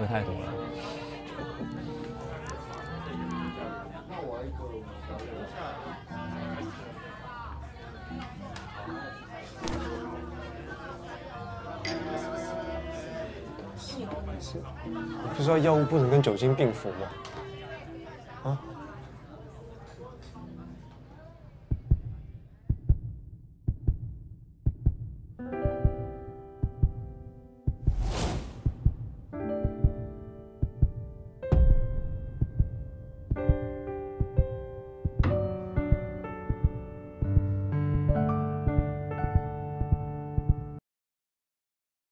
味太多了。不是说药物不能跟酒精并服吗？